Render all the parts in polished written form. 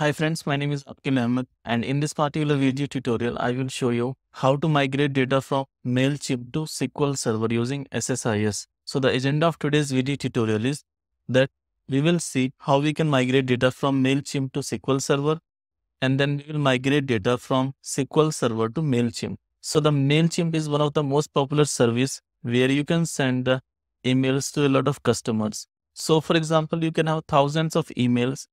Hi friends, my name is Aqil Ahmed, and in this particular video tutorial, I will show you how to migrate data from Mailchimp to SQL Server using SSIS. So the agenda of today's video tutorial is that we will see how we can migrate data from Mailchimp to SQL Server, and then we will migrate data from SQL Server to Mailchimp. So the Mailchimp is one of the most popular service where you can send emails to a lot of customers. So for example, you can have thousands of emails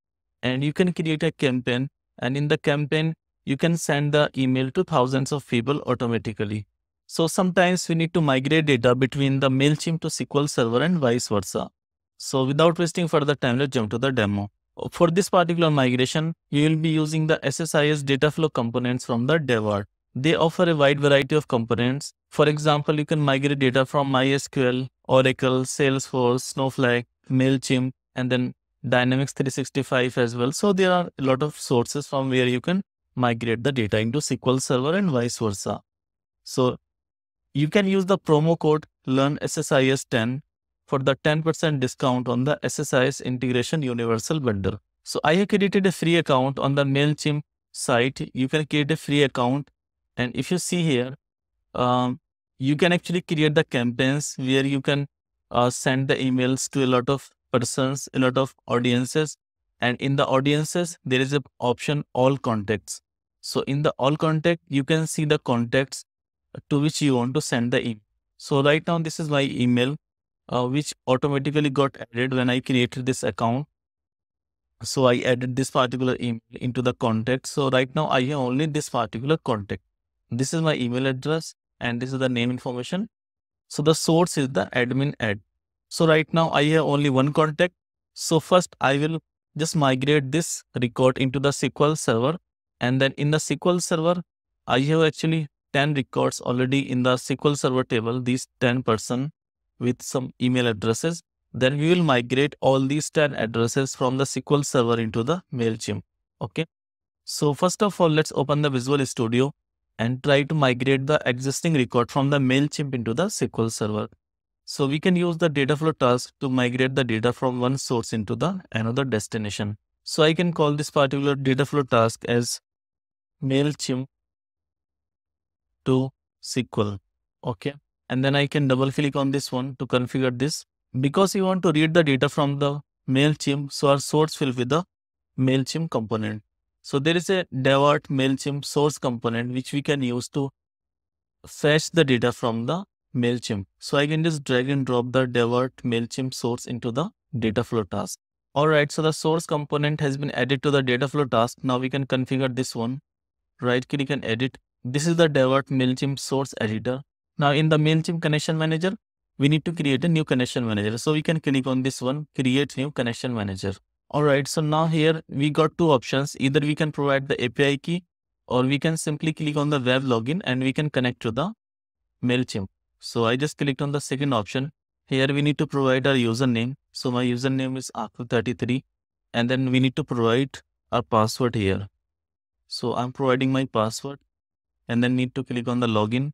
and you can create a campaign, and in the campaign you can send the email to thousands of people automatically. So sometimes we need to migrate data between the Mailchimp to SQL Server and vice versa. So without wasting further time, let's jump to the demo. For this particular migration, you will be using the SSIS data flow components from the Devart. They offer a wide variety of components. For example, you can migrate data from MySQL, Oracle, Salesforce, Snowflake, Mailchimp, and then Dynamics 365 as well. So there are a lot of sources from where you can migrate the data into SQL Server and vice versa. So you can use the promo code LEARNSSIS10 for the 10% discount on the SSIS Integration Universal Bundle. So I have created a free account on the Mailchimp site. You can create a free account, and if you see here, you can actually create the campaigns where you can send the emails to a lot of persons, a lot of audiences, and in the audiences there is an option all contacts. So in the all contact you can see the contacts to which you want to send the email. So right now this is my email which automatically got added when I created this account. So I added this particular email into the contact. So right now I have only this particular contact. This is my email address and this is the name information. So the source is the admin ad. So right now I have only one contact. So first I will just migrate this record into the SQL Server, and then in the SQL Server I have actually 10 records already in the SQL Server table, these 10 person with some email addresses. Then we will migrate all these 10 addresses from the SQL Server into the Mailchimp. Okay. So first of all, let's open the Visual Studio and try to migrate the existing record from the Mailchimp into the SQL Server. So we can use the data flow task to migrate the data from one source into the another destination. So I can call this particular data flow task as Mailchimp to SQL. Okay. And then I can double click on this one to configure this, because you want to read the data from the Mailchimp. So our source will be the Mailchimp component. So there is a Devart Mailchimp source component which we can use to fetch the data from the Mailchimp. So I can just drag and drop the Devart Mailchimp source into the data flow task. Alright, so the source component has been added to the data flow task. Now we can configure this one. Right click and edit. This is the Devart Mailchimp source editor. Now in the Mailchimp connection manager, we need to create a new connection manager. So we can click on this one, create new connection manager. Alright, so now here we got two options. Either we can provide the API key, or we can simply click on the web login and we can connect to the Mailchimp. So I just clicked on the second option. Here we need to provide our username. So my username is Aqil33, and then we need to provide our password here. So I'm providing my password and then need to click on the login.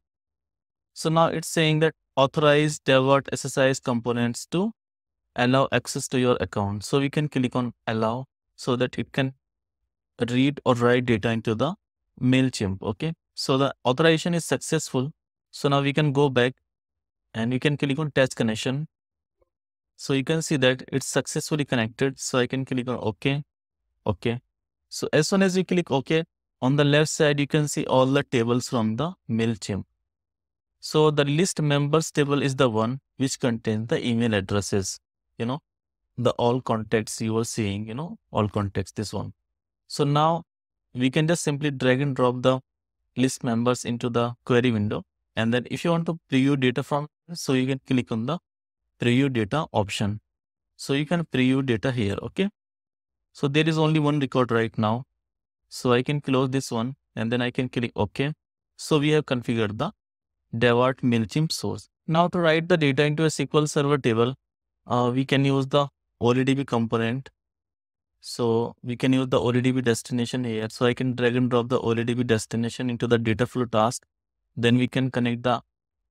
So now it's saying that authorize Devart SSIS components to allow access to your account. So we can click on allow so that it can read or write data into the Mailchimp. Okay. So the authorization is successful. So now we can go back and you can click on test connection. So you can see that it's successfully connected. So I can click on OK. OK. So as soon as you click OK, on the left side, you can see all the tables from the Mailchimp. So the list members table is the one which contains the email addresses, you know, the all contacts you were seeing, you know, all contacts, this one. So now we can just simply drag and drop the list members into the query window. And then if you want to preview data from, so you can click on the preview data option. So you can preview data here. Okay. So there is only one record right now. So I can close this one and then I can click OK. So we have configured the Devart Mailchimp source. Now to write the data into a SQL Server table, we can use the OLEDB component. So we can use the OLEDB destination here. So I can drag and drop the OLEDB destination into the data flow task. Then we can connect the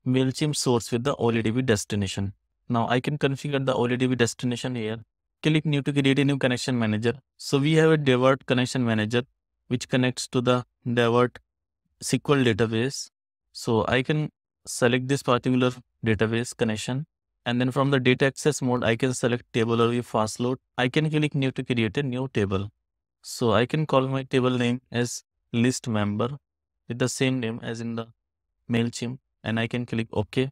Mailchimp source with the OLEDB destination. Now I can configure the OLEDB destination here. click new to create a new connection manager. So we have a Devart connection manager which connects to the Devart SQL database. So I can select this particular database connection, and then from the data access mode, I can select table or fast load. I can click new to create a new table. So I can call my table name as list member with the same name as in the MailChimp, and I can click OK.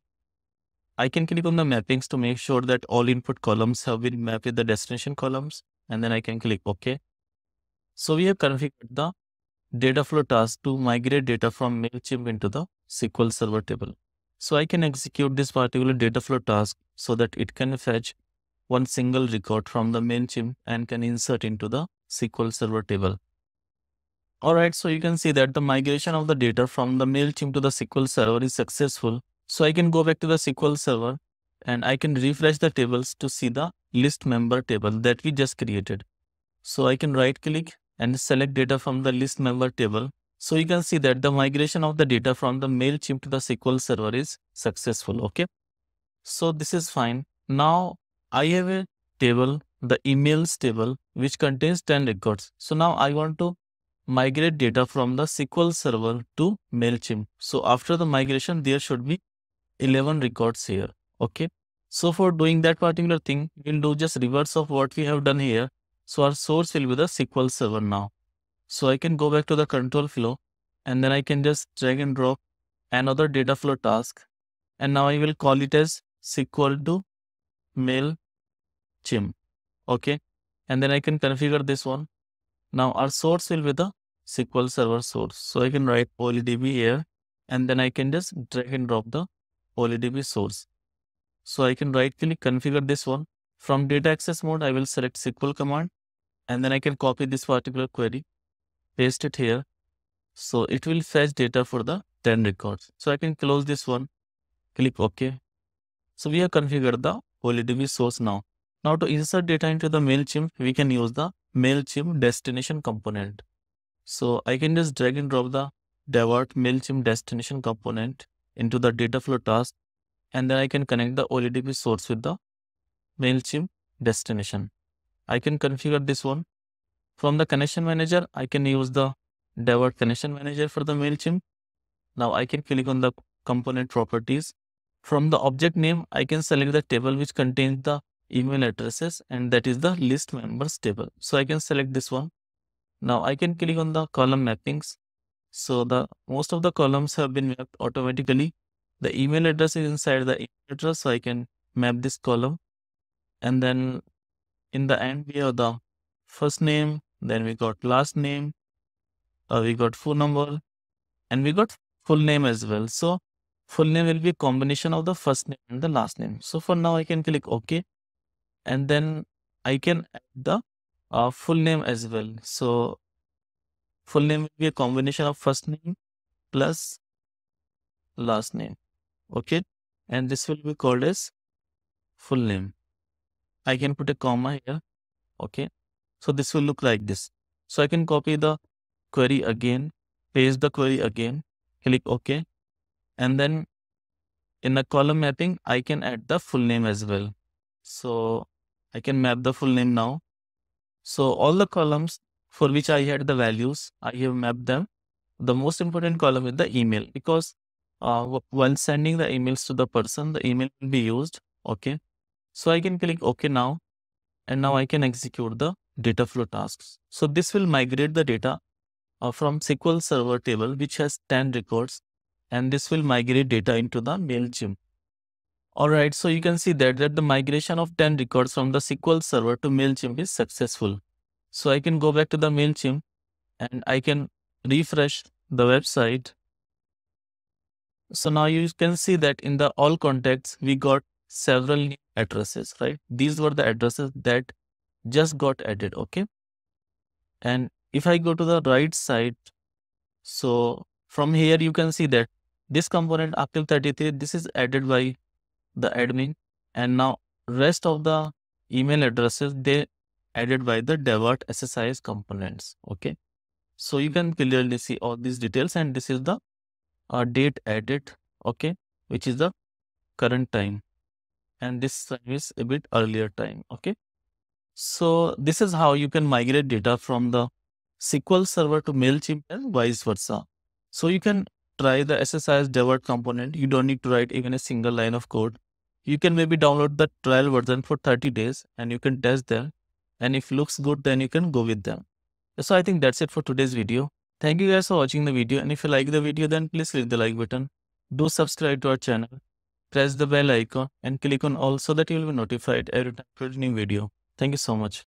I can click on the mappings to make sure that all input columns have been mapped with the destination columns, and then I can click OK. So we have configured the data flow task to migrate data from MailChimp into the SQL Server table. So I can execute this particular data flow task so that it can fetch one single record from the MailChimp and can insert into the SQL Server table. Alright, so you can see that the migration of the data from the MailChimp to the SQL Server is successful. So I can go back to the SQL Server and I can refresh the tables to see the list member table that we just created. So I can right click and select data from the list member table. So you can see that the migration of the data from the MailChimp to the SQL Server is successful. Okay. So this is fine. Now I have a table, the emails table, which contains 10 records. So now I want to migrate data from the SQL Server to MailChimp. So after the migration, there should be 11 records here. Okay. So for doing that particular thing, we'll do just reverse of what we have done here. So our source will be the SQL Server now. So I can go back to the control flow and then I can just drag and drop another data flow task. And now I will call it as SQL to MailChimp. Okay. And then I can configure this one. Now our source will be the SQL Server source. So I can write PolyDB here and then I can just drag and drop the PolyDB source. So I can right click, configure this one. From data access mode, I will select SQL command and then I can copy this particular query. Paste it here. So it will fetch data for the 10 records. So I can close this one. Click OK. So we have configured the PolyDB source now. Now to insert data into the MailChimp, we can use the MailChimp destination component. So I can just drag and drop the Devart MailChimp destination component into the data flow task. And then I can connect the OLEDB source with the MailChimp destination. I can configure this one. From the connection manager, I can use the Devart connection manager for the MailChimp. Now I can click on the component properties. From the object name, I can select the table which contains the email addresses, and that is the list members table. So I can select this one. Now I can click on the column mappings. So the most of the columns have been mapped automatically. The email address is inside the email address, so I can map this column. And then in the end, we have the first name. Then we got last name, we got phone number, and we got full name as well. So full name will be a combination of the first name and the last name. So for now I can click OK. And then I can add the full name as well. So full name will be a combination of first name plus last name. Okay. And this will be called as full name. I can put a comma here. Okay. So this will look like this. So I can copy the query again, paste the query again, click OK. And then in the column mapping, I can add the full name as well. So I can map the full name now. So all the columns for which I had the values, I have mapped them. The most important column is the email, because while sending the emails to the person, the email will be used. Okay. So I can click OK now. And now I can execute the data flow tasks. So this will migrate the data from SQL Server table, which has 10 records. And this will migrate data into the MailChimp. Alright, so you can see that the migration of 10 records from the SQL Server to MailChimp is successful. So I can go back to the MailChimp and I can refresh the website. So now you can see that in the all contacts, we got several new addresses, right? These were the addresses that just got added, okay? And if I go to the right side, so from here you can see that this component Aqil 33, this is added by the admin, and now rest of the email addresses, they added by the Devart SSIS components. Okay. So you can clearly see all these details, and this is the date added. Okay. Which is the current time, and this time is a bit earlier time. Okay. So this is how you can migrate data from the SQL Server to Mailchimp and vice versa. So you can try the SSIS Devart component. You don't need to write even a single line of code. You can maybe download the trial version for 30 days and you can test them. And if looks good, then you can go with them. So I think that's it for today's video. Thank you guys for watching the video. And if you like the video, then please click the like button. Do subscribe to our channel. Press the bell icon and click on all so that you will be notified every time for a new video. Thank you so much.